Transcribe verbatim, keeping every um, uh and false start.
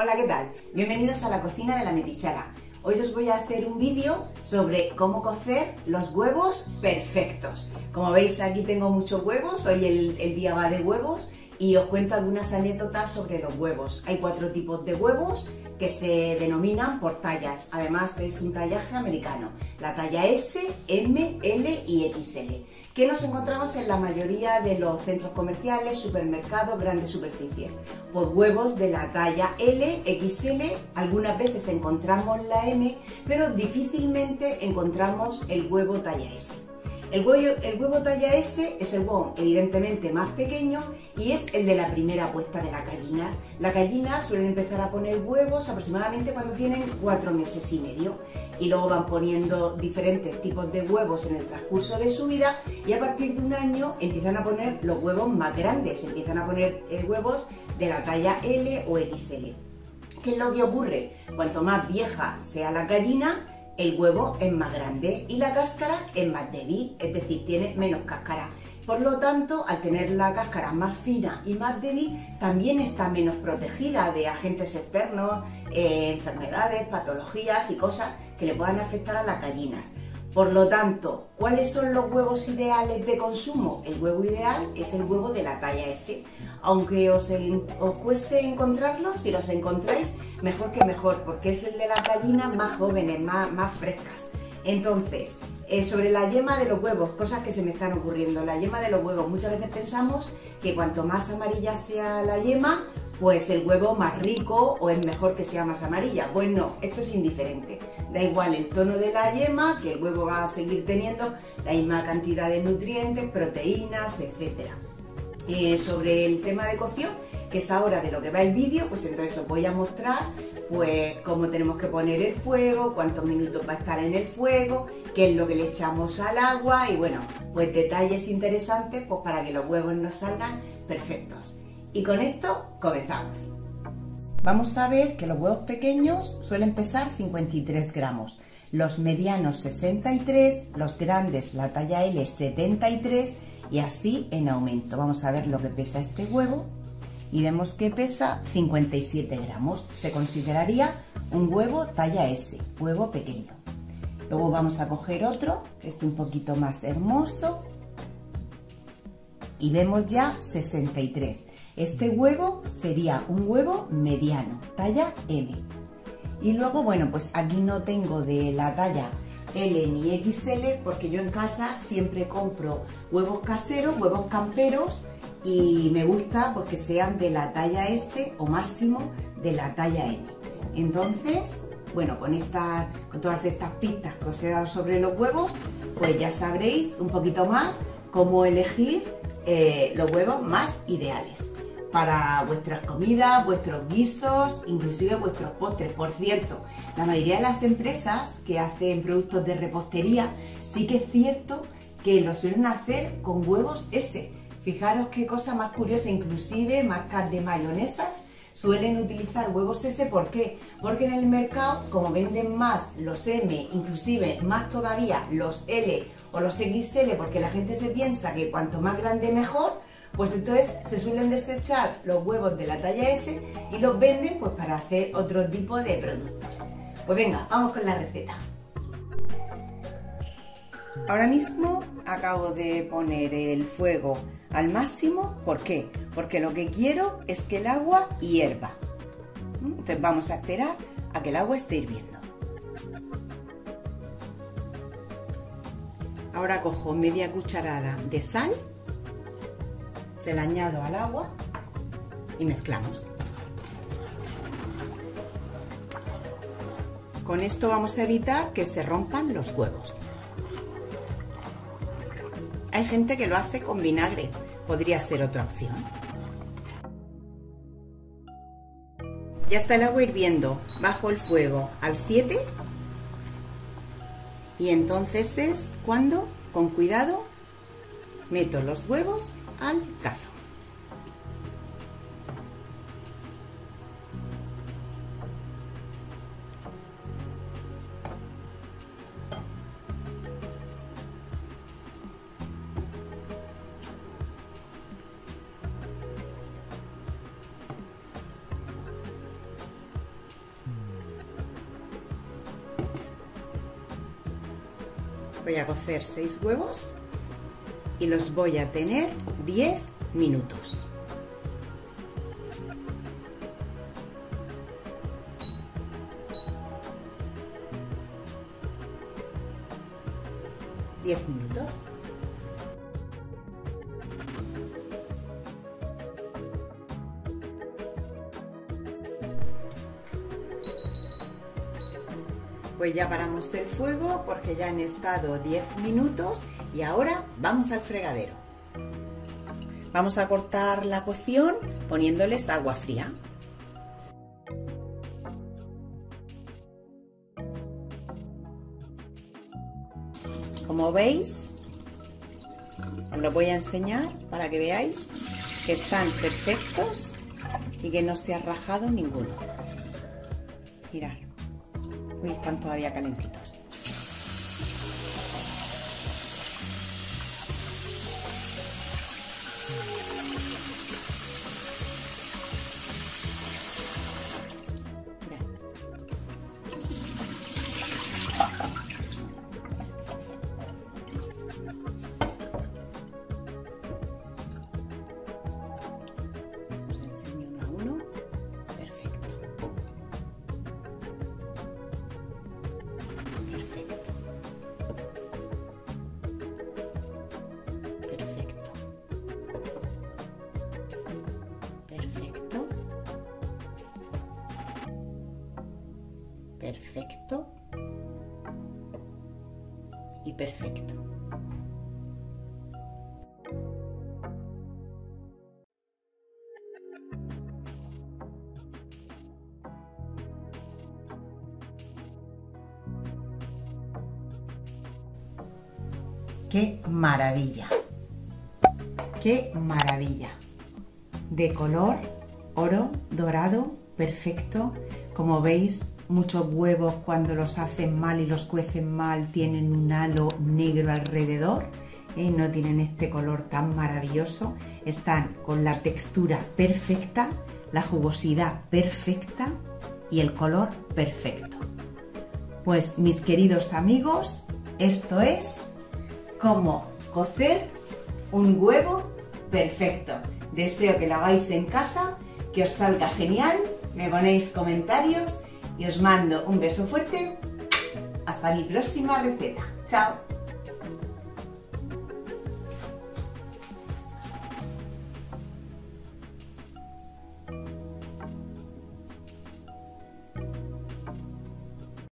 Hola, ¿qué tal? Bienvenidos a la cocina de La Metichara. Hoy os voy a hacer un vídeo sobre cómo cocer los huevos perfectos. Como veis, aquí tengo muchos huevos, hoy el, el día va de huevos y os cuento algunas anécdotas sobre los huevos. Hay cuatro tipos de huevos que se denominan por tallas, además es un tallaje americano, la talla S, M, L y equis ele, que nos encontramos en la mayoría de los centros comerciales, supermercados, grandes superficies. Por huevos de la talla L, equis ele, algunas veces encontramos la M, pero difícilmente encontramos el huevo talla S. El huevo, el huevo talla S es el huevo evidentemente más pequeño y es el de la primera puesta de las gallinas. Las gallinas suelen empezar a poner huevos aproximadamente cuando tienen cuatro meses y medio y luego van poniendo diferentes tipos de huevos en el transcurso de su vida y a partir de un año empiezan a poner los huevos más grandes, empiezan a poner huevos de la talla L o equis ele. ¿Qué es lo que ocurre? Cuanto más vieja sea la gallina, el huevo es más grande y la cáscara es más débil, es decir, tiene menos cáscara. Por lo tanto, al tener la cáscara más fina y más débil, también está menos protegida de agentes externos, eh, enfermedades, patologías y cosas que le puedan afectar a las gallinas. Por lo tanto, ¿cuáles son los huevos ideales de consumo? El huevo ideal es el huevo de la talla S. Aunque os, en, os cueste encontrarlos, si los encontráis, mejor que mejor, porque es el de las gallinas más jóvenes, más, más frescas. Entonces, eh, sobre la yema de los huevos, cosas que se me están ocurriendo. La yema de los huevos, muchas veces pensamos que cuanto más amarilla sea la yema, pues el huevo más rico o es mejor que sea más amarilla. Pues no, esto es indiferente. Da igual el tono de la yema, que el huevo va a seguir teniendo la misma cantidad de nutrientes, proteínas, etcétera. Eh, sobre el tema de cocción, que es ahora de lo que va el vídeo, pues entonces os voy a mostrar pues cómo tenemos que poner el fuego, cuántos minutos va a estar en el fuego, qué es lo que le echamos al agua y bueno, pues detalles interesantes pues para que los huevos nos salgan perfectos. Y con esto comenzamos. Vamos a ver que los huevos pequeños suelen pesar cincuenta y tres gramos, los medianos sesenta y tres, los grandes, la talla L setenta y tres y así en aumento. Vamos a ver lo que pesa este huevo y vemos que pesa cincuenta y siete gramos. Se consideraría un huevo talla S, huevo pequeño. Luego vamos a coger otro, que es un poquito más hermoso, y vemos ya sesenta y tres. Este huevo sería un huevo mediano, talla M. Y luego, bueno, pues aquí no tengo de la talla L ni equis ele porque yo en casa siempre compro huevos caseros, huevos camperos y me gusta porque sean de la talla S o máximo de la talla M. Entonces, bueno, con, estas, con todas estas pistas que os he dado sobre los huevos, pues ya sabréis un poquito más cómo elegir eh, los huevos más ideales para vuestras comidas, vuestros guisos, inclusive vuestros postres. Por cierto, la mayoría de las empresas que hacen productos de repostería sí que es cierto que lo suelen hacer con huevos S. Fijaros qué cosa más curiosa, inclusive marcas de mayonesas suelen utilizar huevos S. ¿Por qué? Porque en el mercado, como venden más los M, inclusive más todavía los L o los equis ele, porque la gente se piensa que cuanto más grande mejor, pues entonces se suelen desechar los huevos de la talla S y los venden pues para hacer otro tipo de productos. Pues venga, vamos con la receta. Ahora mismo acabo de poner el fuego al máximo. ¿Por qué? Porque lo que quiero es que el agua hierva. Entonces vamos a esperar a que el agua esté hirviendo. Ahora cojo media cucharada de sal, se la añado al agua y mezclamos. Con esto vamos a evitar que se rompan los huevos. Hay gente que lo hace con vinagre, podría ser otra opción. Ya está el agua hirviendo, bajo el fuego al siete y entonces es cuando, con cuidado, meto los huevos al cazo. Voy a cocer seis huevos y los voy a tener diez minutos. diez minutos. Pues ya paramos el fuego porque ya han estado diez minutos y ahora vamos al fregadero. Vamos a cortar la cocción poniéndoles agua fría. Como veis, os lo voy a enseñar para que veáis que están perfectos y que no se ha rajado ninguno. Mirad. Uy, están todavía calentitos. Mirad. Os enseño uno a uno. Perfecto. Perfecto y perfecto. ¡Qué maravilla! ¡Qué maravilla! De color oro, dorado, perfecto, como veis. Muchos huevos, cuando los hacen mal y los cuecen mal, tienen un halo negro alrededor, ¿eh? No tienen este color tan maravilloso. Están con la textura perfecta, la jugosidad perfecta y el color perfecto. Pues mis queridos amigos, esto es cómo cocer un huevo perfecto. Deseo que lo hagáis en casa, que os salga genial, me ponéis comentarios. Y os mando un beso fuerte. Hasta mi próxima receta. ¡Chao!